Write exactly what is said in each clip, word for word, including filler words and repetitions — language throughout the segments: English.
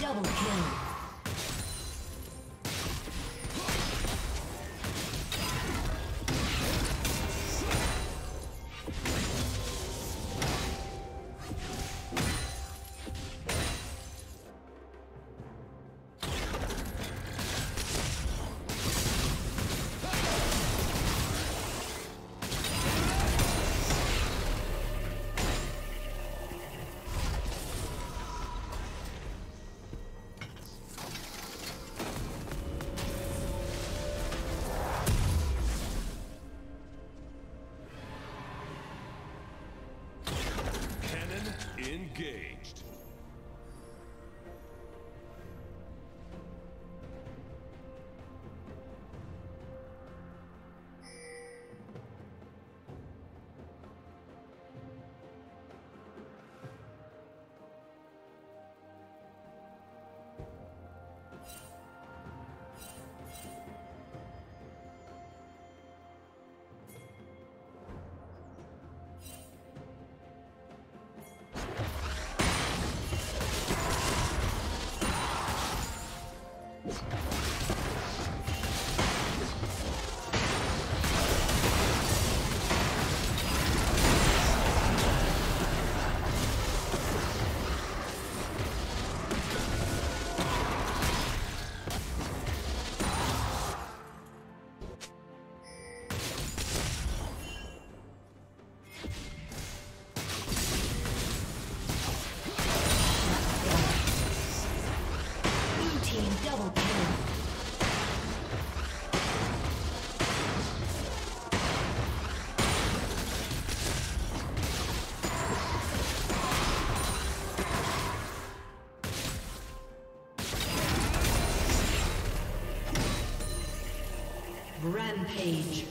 Double kill. Engaged. Rampage.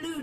Blue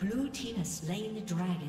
Blue team has slain the dragon.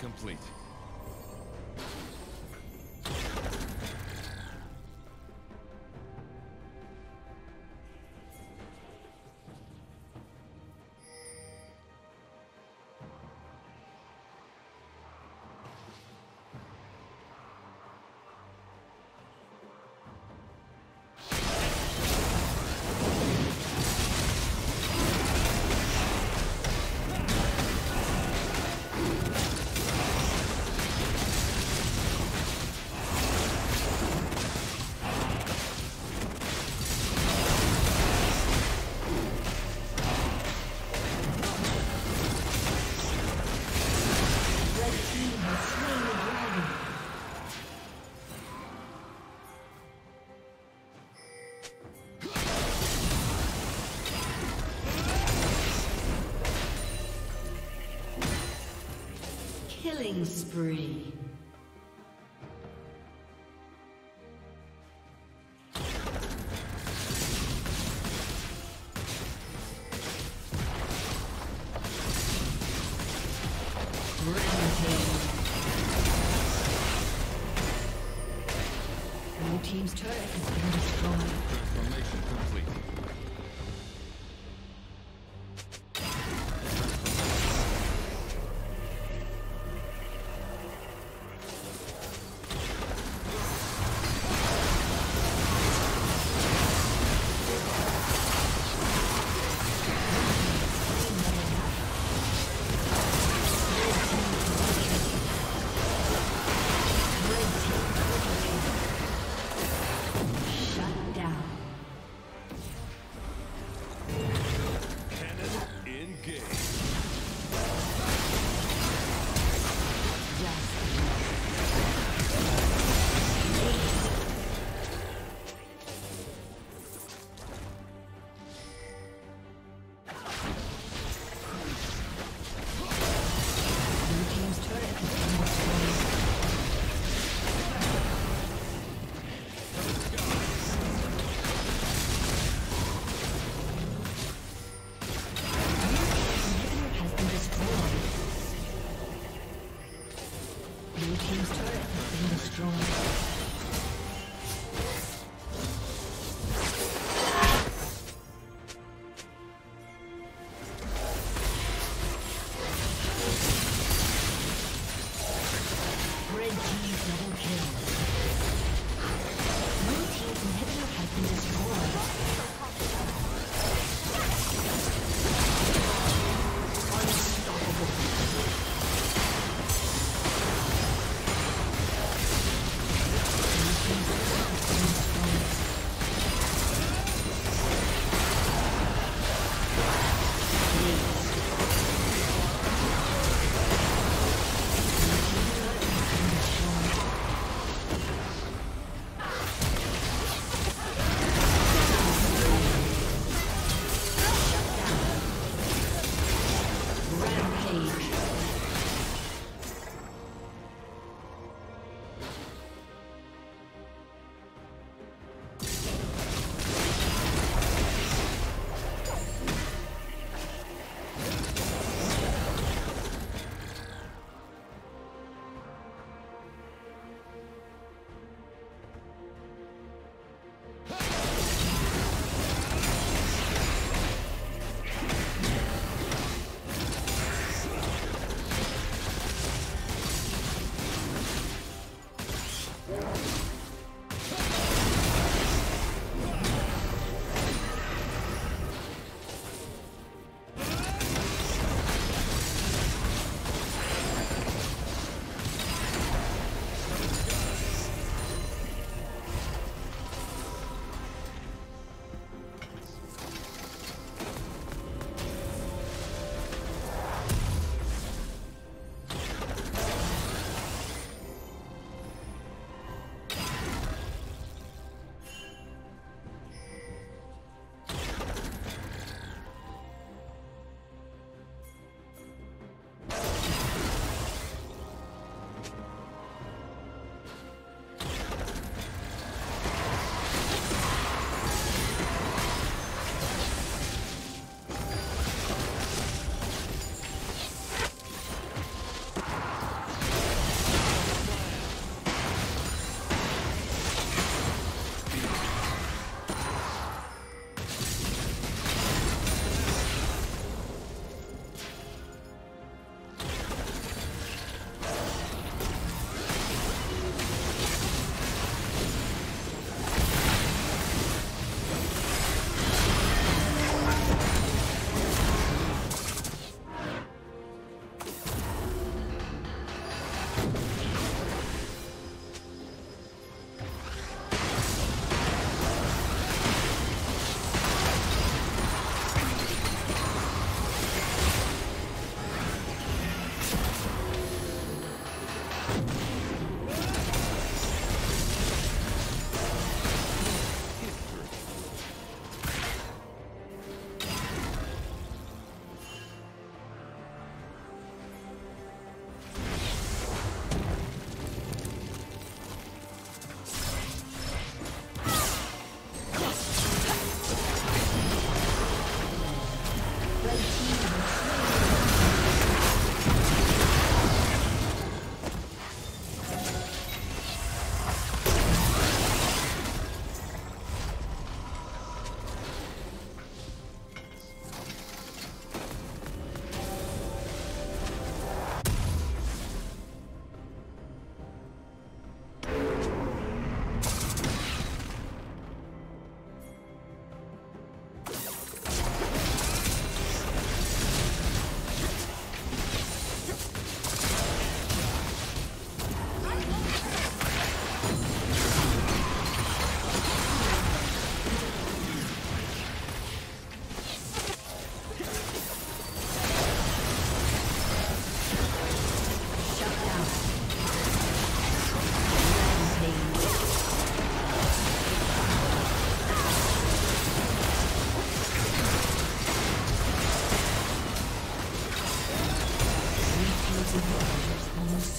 Complete. Killing spree. Your team's turret has been destroyed. Transformation complete.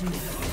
Azul.